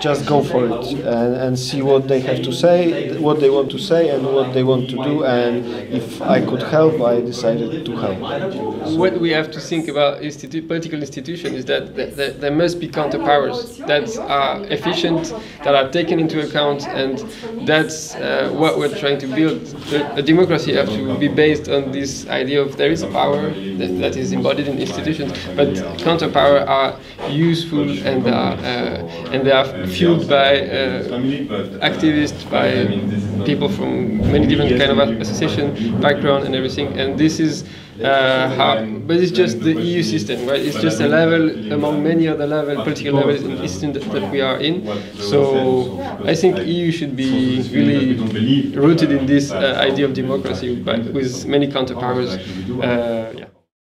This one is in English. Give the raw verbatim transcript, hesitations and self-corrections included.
just go for it and, and see what they have to say, what they want to say and what they want to do, and if I could help, I decided to help. What we have to think about institu political institutions is that th th there must be counterpowers that are efficient, that are taken into account, and that's uh, what we're trying to build. The, a democracy has to be based on this idea of there is a power that, that is embodied in institutions, but counterpower are useful and are uh, and they are fueled by uh, activists, by people from many different kind of association, background and everything, and this is uh, how, but it's just the E U system, right? It's just a level among many other level, political levels in the system that, that we are in, so I think E U should be really rooted in this uh, idea of democracy by, with many counterpowers. Uh,